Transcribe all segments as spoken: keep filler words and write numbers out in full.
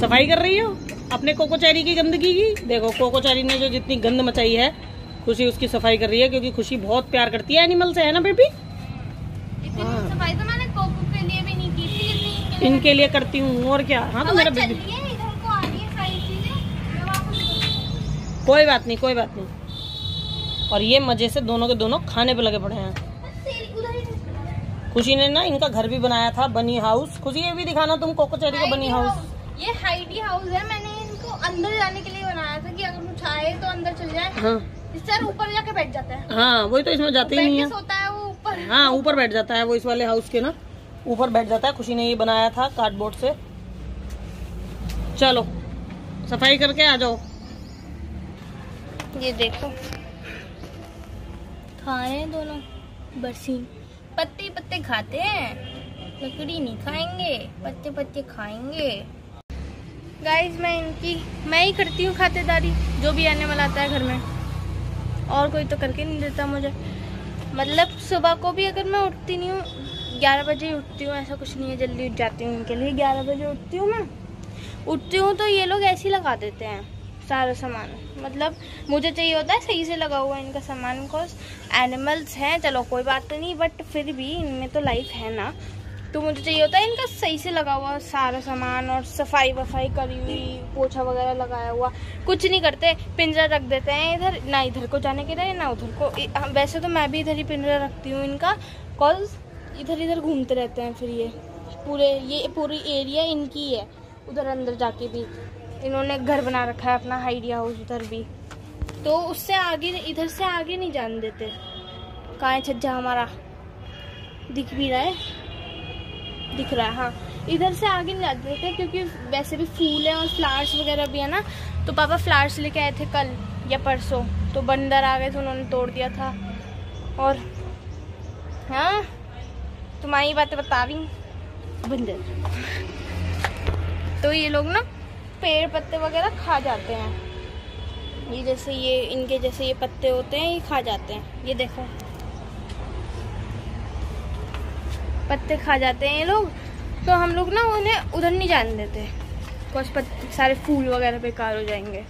सफाई कर रही हो अपने कोको चेरी की गंदगी की। देखो कोको चेरी ने जो जितनी गंद मचाई है, खुशी उसकी सफाई कर रही है, क्योंकि खुशी बहुत प्यार करती है एनिमल से, है ना बेबी। सफाई तो मैंने कोको के लिए भी नहीं की थी, इनके लिए करती हूँ और क्या। हाँ तो मेरा बेबी, कोई बात नहीं कोई बात नहीं। और ये मजे से दोनों के दोनों खाने पे लगे पड़े हैं। खुशी ने ना इनका घर भी बनाया था, बनी हाउस। खुशी ये भी दिखाना तुम कोको चेरी का बनी हाउस। ये हाइडी हाउस है, मैंने इनको अंदर जाने के लिए बनाया था कि अगर कुछ आए तो अंदर चल जाए। हाँ। इससे ऊपर जाके बैठ जाता है। हाँ वही तो, इसमें जाते ही नहीं है, सोता है वो ऊपर। हाँ ऊपर बैठ जाता है वो, इस वाले हाउस के ना ऊपर बैठ जाता है। खुशी ने ये बनाया था कार्डबोर्ड से। चलो सफाई करके आ जाओ। ये देखो खा रहे हैं दोनों बरसीन, पत्ते पत्ते खाते हैं, लकड़ी नहीं खाएंगे, पत्ते पत्ते खाएंगे। गाइज मैं इनकी मैं ही करती हूँ खातिरदारी, जो भी आने वाला आता है घर में, और कोई तो करके नहीं देता मुझे। मतलब सुबह को भी अगर मैं उठती नहीं हूँ, ग्यारह बजे उठती हूँ, ऐसा कुछ नहीं है, जल्दी उठ जाती हूँ इनके लिए। ग्यारह बजे उठती हूँ मैं, उठती हूँ तो ये लोग ऐसे ही लगा देते हैं सारा सामान। मतलब मुझे चाहिए होता है सही से लगा हुआ इनका सामान, बिकॉज एनिमल्स हैं, चलो कोई बात तो नहीं, बट फिर भी इनमें तो लाइफ है ना, तो मुझे चाहिए होता है इनका सही से लगा हुआ सारा सामान, और सफाई वफाई करी हुई, पोछा वगैरह लगाया हुआ। कुछ नहीं करते, पिंजरा रख देते हैं इधर, ना इधर को जाने के लिए ना उधर को। वैसे तो मैं भी इधर ही पिंजरा रखती हूँ इनका, कॉज इधर इधर घूमते रहते हैं। फिर ये पूरे ये पूरी एरिया इनकी है, उधर अंदर जाके भी इन्होंने घर बना रखा है अपना हाइडिया हाउस, उधर भी तो उससे आगे इधर से आगे नहीं जान देते। काएं छज्जा हमारा दिख भी रहा है, दिख रहा है। हाँ इधर से आगे नहीं जाते थे, क्योंकि वैसे भी फूल है और फ्लावर्स वगैरह भी है ना, तो पापा फ्लावर्स लेके आए थे कल या परसों, तो बंदर आ गए थे, उन्होंने तोड़ दिया था। और हाँ तुम्हारी बातें बता रही हूँ, बंदर तो ये लोग ना पेड़ पत्ते वगैरह खा जाते हैं, ये जैसे ये इनके जैसे ये पत्ते होते हैं, ये खा जाते हैं। ये देखो पत्ते खा जाते हैं ये लोग, तो हम लोग ना उन्हें उधर नहीं जाने देते, कुछ पत्ते सारे फूल वगैरह बेकार हो जाएंगे,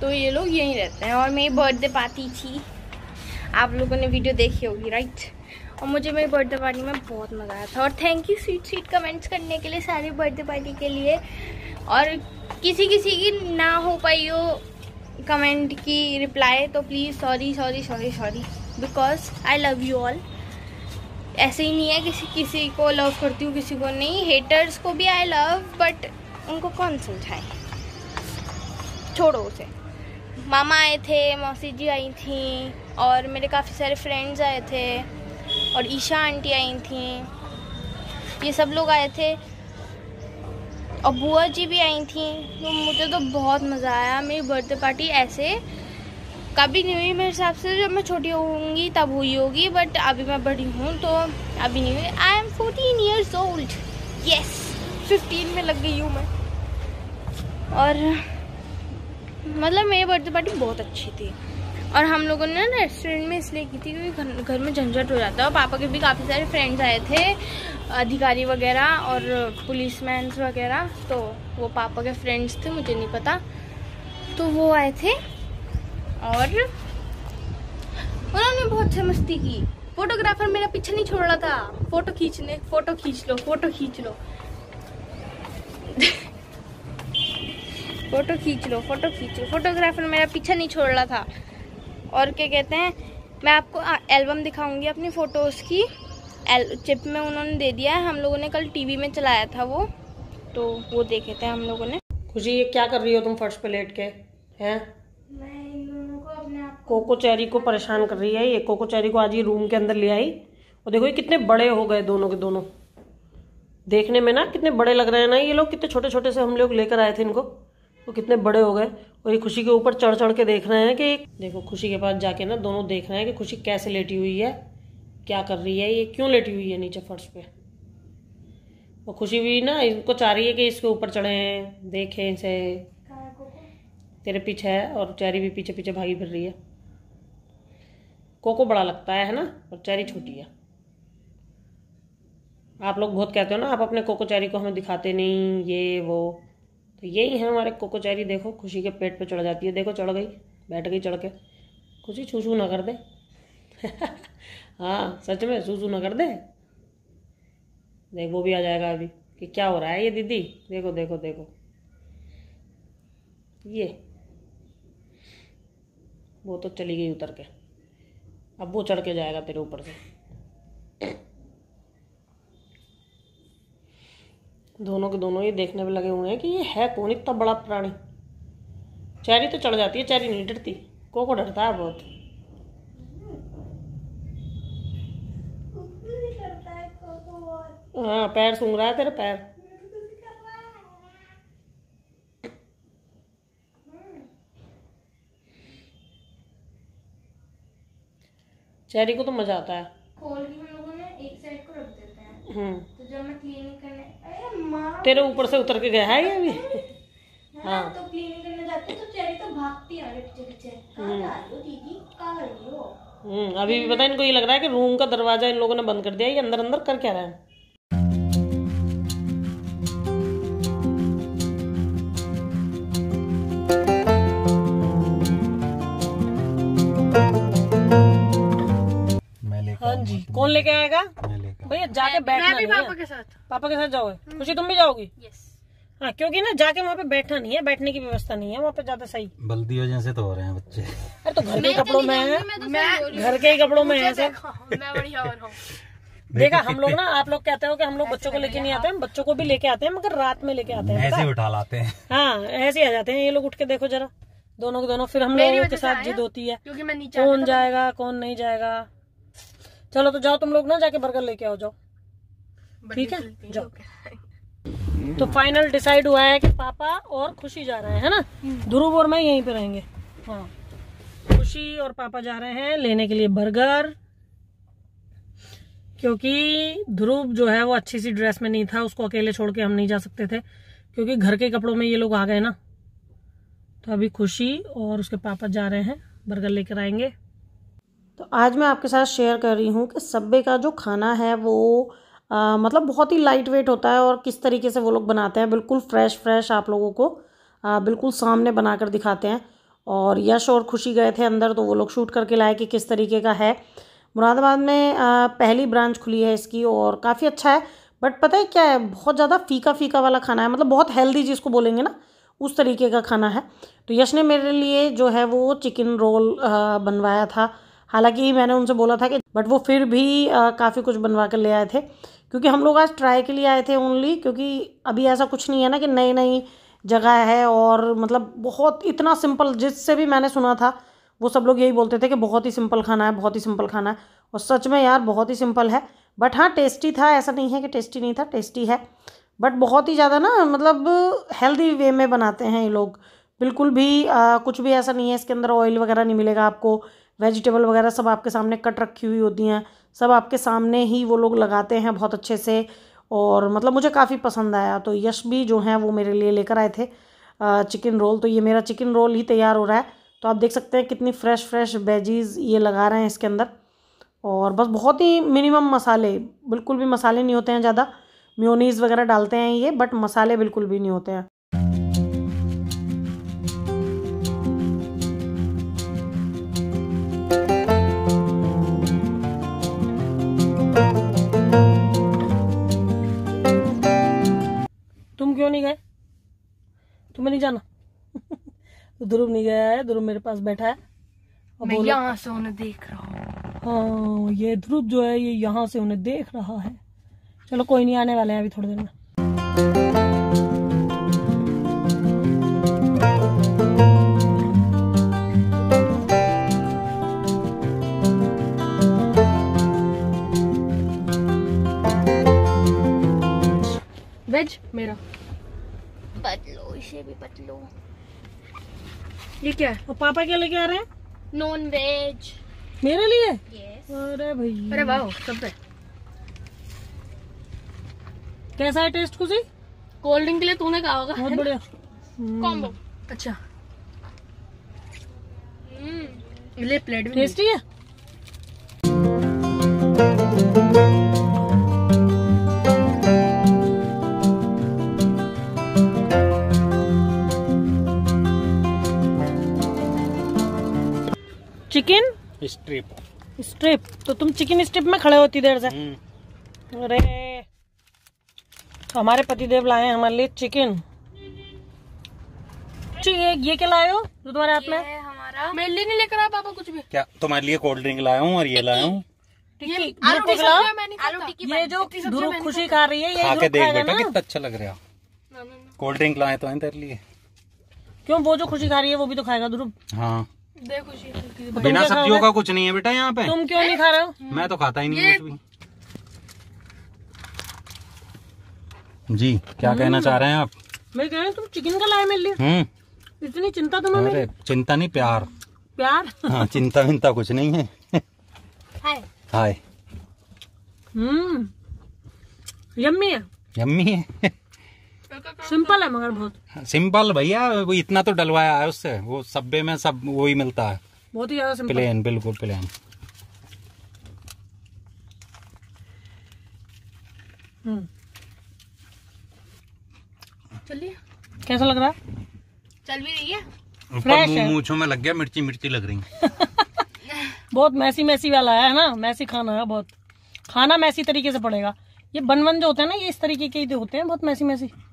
तो ये लोग यहीं रहते हैं। और मेरी बर्थडे पार्टी थी, आप लोगों ने वीडियो देखी होगी राइट, और मुझे मेरी बर्थडे पार्टी में बहुत मज़ा आया था। और thank you sweet sweet comments करने के लिए सारी बर्थडे पार्टी के लिए। और किसी किसी की ना हो पाई हो कमेंट की रिप्लाई, तो please sorry sorry sorry sorry because I love you all. ऐसे ही नहीं है किसी किसी को लव करती हूँ किसी को नहीं, हेटर्स को भी आई लव, बट उनको कौन समझाए, छोड़ो उसे। मामा आए थे, मौसी जी आई थी, और मेरे काफ़ी सारे फ्रेंड्स आए थे, और ईशा आंटी आई थी, ये सब लोग आए थे, और बुआ जी भी आई थी। तो मुझे तो बहुत मज़ा आया। मेरी बर्थडे पार्टी ऐसे कभी नहीं हुई मेरे हिसाब से, जब मैं छोटी होंगी तब हुई होगी, बट अभी मैं बड़ी हूँ तो अभी नहीं हुई। I am fourteen years old, yes fifteen में लग गई हूँ मैं। और मतलब मेरी बर्थडे पार्टी बहुत अच्छी थी, और हम लोगों ने ना रेस्टोरेंट में इसलिए की थी क्योंकि घर घर में झंझट हो जाता है। और पापा के भी काफ़ी सारे फ्रेंड्स आए थे, अधिकारी वगैरह और पुलिसमैन वगैरह, तो वो पापा के फ्रेंड्स थे, मुझे नहीं पता, तो वो आए थे और उन्होंने बहुत से मस्ती की। फोटोग्राफर मेरा पीछे नहीं छोड़ रहा था, फोटो खींचने फोटो खींच लो फोटो खींच लो फोटो खींच लो फोटो खींच लो फोटोग्राफर मेरा पीछे नहीं छोड़ रहा था। और क्या कहते हैं, मैं आपको एल्बम दिखाऊंगी अपनी फ़ोटोज़ की, चिप में उन्होंने दे दिया है। हम लोगों ने कल टीवी में चलाया था वो, तो वो देखे थे हम लोगों ने। खुशी ये क्या कर रही हो तुम फर्श पे लेट के, हैं? कोको चेरी को परेशान कर रही है ये। कोको चेरी को आज ये रूम के अंदर ले आई, और देखो ये कितने बड़े हो गए दोनों के दोनों, देखने में ना कितने बड़े लग रहे हैं ना ये लोग, कितने छोटे छोटे से हम लोग लेकर आए थे इनको, वो कितने बड़े हो गए। और ये खुशी के ऊपर चढ़ चढ़ के देख रहे हैं कि देखो खुशी के पास जाके ना दोनों देख रहे हैं कि खुशी कैसे लेटी हुई है, क्या कर रही है ये, क्यों लेटी हुई है नीचे फर्श पे। और खुशी भी ना इनको चाह रही है कि इसके ऊपर चढ़ें, देखें इसे, तेरे पीछे है। और चेरी भी पीछे पीछे भागी फिर रही है। कोको बड़ा लगता है है ना, और चेरी छोटी है। आप लोग बहुत कहते हो ना आप अपने कोको चेरी को हमें दिखाते नहीं, ये वो, तो यही है हमारे कोको चेरी। देखो खुशी के पेट पे चढ़ जाती है, देखो चढ़ गई, बैठ गई चढ़ के। खुशी छू छू ना कर दे हाँ सच में छू छू ना कर दे। देख वो भी आ जाएगा अभी कि क्या हो रहा है ये दीदी, देखो देखो देखो ये। वो तो चली गई उतर के, अब वो चढ़ के जाएगा तेरे ऊपर से। दोनों के दोनों ये देखने में लगे हुए हैं कि ये है कौन इतना बड़ा प्राणी। चेरी तो चढ़ जाती है, चेरी नहीं डरती, कोको डरता है बहुत। हाँ पैर सूंघ रहा है तेरे पैर। चेरी को तो मजा आता है। खोल के हम लोगों ने एक साइड को रख देते हैं। हम्म तो जब मैं क्लीनिंग करने, अरे माँ तेरे ऊपर से उतर के गया है ये अभी। हाँ तो क्लीनिंग करने जाते तो चेरी तो भागती है आगे पीछे पीछे। कहाँ जा रही हो दीदी, कहाँ जा रही हो। हम्म अभी भी पता है इनको ये लग रहा है कि रूम का दरवाजा इन लोगों ने बंद कर दिया, ये अंदर अंदर कर क्या रहा है। हाँ जी कौन लेके आएगा भैया, जाके बैठना नहीं है। पापा के साथ, पापा के साथ जाओगे। खुशी तुम भी जाओगी? यस। हाँ क्योंकि ना जाके वहाँ पे बैठना नहीं है, बैठने की व्यवस्था नहीं है वहाँ पे ज्यादा। सही बल्दी वजह से तो हो रहे हैं बच्चे। अरे तो घर के कपड़ों में है, घर के ही कपड़ों में है सर। देखा हम लोग ना, आप लोग कहते हो कि हम लोग बच्चों को लेके नहीं आते हैं, बच्चों को भी लेके आते हैं मगर रात में लेके आते हैं, ऐसे उठा लाते हैं। हाँ ऐसे आ जाते हैं ये लोग, उठ के देखो जरा दोनों के दोनों। फिर हम लोगों के साथ जिद होती है कौन जाएगा कौन नहीं जाएगा। चलो तो जाओ तुम लोग ना, जाके बर्गर लेके आओ जाओ, ठीक है जाओ। तो फाइनल डिसाइड हुआ है कि पापा और खुशी जा रहे हैं, है ना। ध्रुव और मैं यहीं पे रहेंगे। हाँ खुशी और पापा जा रहे हैं लेने के लिए बर्गर, क्योंकि ध्रुव जो है वो अच्छी सी ड्रेस में नहीं था, उसको अकेले छोड़ के हम नहीं जा सकते थे क्योंकि घर के कपड़ों में ये लोग आ गए ना। तो अभी खुशी और उसके पापा जा रहे हैं, बर्गर लेकर आएंगे। तो आज मैं आपके साथ शेयर कर रही हूँ कि सब्बे का जो खाना है वो आ, मतलब बहुत ही लाइट वेट होता है, और किस तरीके से वो लोग बनाते हैं। बिल्कुल फ्रेश फ्रेश आप लोगों को आ, बिल्कुल सामने बनाकर दिखाते हैं। और यश और खुशी गए थे अंदर तो वो लोग शूट करके लाए कि किस तरीके का है। मुरादाबाद में आ, पहली ब्रांच खुली है इसकी और काफ़ी अच्छा है। बट पता है क्या है, बहुत ज़्यादा फीका फीका वाला खाना है, मतलब बहुत हेल्दी जिसको बोलेंगे ना उस तरीके का खाना है। तो यश ने मेरे लिए जो है वो चिकन रोल बनवाया था, हालांकि मैंने उनसे बोला था कि, बट वो फिर भी काफ़ी कुछ बनवा कर ले आए थे क्योंकि हम लोग आज ट्राई के लिए आए थे ओनली। क्योंकि अभी ऐसा कुछ नहीं है ना कि नई नई जगह है, और मतलब बहुत इतना सिंपल, जिससे भी मैंने सुना था वो सब लोग यही बोलते थे कि बहुत ही सिंपल खाना है, बहुत ही सिंपल खाना है। और सच में यार बहुत ही सिंपल है, बट हाँ टेस्टी था। ऐसा नहीं है कि टेस्टी नहीं था, टेस्टी है, बट बहुत ही ज़्यादा ना मतलब हेल्दी वे में बनाते हैं ये लोग। बिल्कुल भी आ, कुछ भी ऐसा नहीं है, इसके अंदर ऑयल वगैरह नहीं मिलेगा आपको, वेजिटेबल वगैरह सब आपके सामने कट रखी हुई होती हैं, सब आपके सामने ही वो लोग लगाते हैं बहुत अच्छे से। और मतलब मुझे काफ़ी पसंद आया। तो यश भी जो हैं वो मेरे लिए लेकर आए थे चिकन रोल। तो ये मेरा चिकन रोल ही तैयार हो रहा है, तो आप देख सकते हैं कितनी फ्रेश फ्रेश वेजीज़ ये लगा रहे हैं इसके अंदर। और बस बहुत ही मिनिमम मसाले, बिल्कुल भी मसाले नहीं होते हैं ज़्यादा। मेयोनीज़ वगैरह डालते हैं ये, बट मसाले बिल्कुल भी नहीं होते हैं। तुम क्यों नहीं गए, तुम्हें नहीं जाना ध्रुव नहीं गया है, ध्रुव मेरे पास बैठा है और मैं यहाँ से उन्हें देख रहा हूँ। हाँ ये ध्रुव जो है ये यहाँ से उन्हें देख रहा है। चलो कोई नहीं, आने वाले हैं अभी थोड़ी देर में। वेज मेरा पतलो, इसे भी पतलो। ये क्या है, और पापा क्या लेके आ रहे हैं? नॉन वेज मेरे लिए। यस। अरे भैया, अरे वाह सब है। कैसा है टेस्ट खुशी? कोल्ड ड्रिंक के लिए तूने कहा होगा, बहुत बढ़िया कॉम्बो। अच्छा ले प्लेट में, टेस्टी है। स्ट्रिप स्ट्रिप तो तुम चिकन स्ट्रिप में खड़े होती देर से। अरे हमारे पतिदेव लाए हैं हमारे लिए चिकन। ये ये क्या लाए हो जो तुम्हारे हाथ में? हमारा मेरे लिए नहीं लेकर आया पापा कुछ भी। क्या तुम्हारे लिए कोल्ड ड्रिंक लाया हूँ और ये लाया हूँ ये जो ध्रुव खुशी खा रही है। खा के देख बेटा कितना अच्छा लग रहा है। कोल्ड ड्रिंक लाए तो है तेरे लिए। क्यों वो जो खुशी खा रही है वो भी तो खाएगा ध्रुव। हाँ देख खुशी बिना सब्जियों का कुछ नहीं है बेटा यहाँ पे। तुम क्यों नहीं खा रहे हो? मैं तो खाता ही नहीं कुछ भी। जी क्या कहना चाह रहे हैं आप? मैं कह रहा हूँ तुम चिकन का लाए मेरे लिए। इतनी चिंता तुम्हें? अरे चिंता नहीं प्यार प्यार। हाँ चिंता विंता कुछ नहीं है। हाय हाय हम्म यम्मी है यम्मी है। सिंपल है मगर बहुत सिंपल भैया। वो इतना तो डलवाया है उससे। वो सब्बे में सब वो ही मिलता है बहुत ही ज्यादा सिंपल प्लेन बिल्कुल प्लेन। हम्म चलिए कैसा लग रहा है? चल भी रही है ऊपर मुंह मूंछों में लग गया मिर्ची मिर्ची लग रही है। बहुत मैसी मैसी वाला है ना। मैसी खाना है बहुत। खाना मैसी तरीके से पड़ेगा। ये बनवन जो होता है ना ये इस तरीके के ही होते हैं बहुत मैसी मैसी।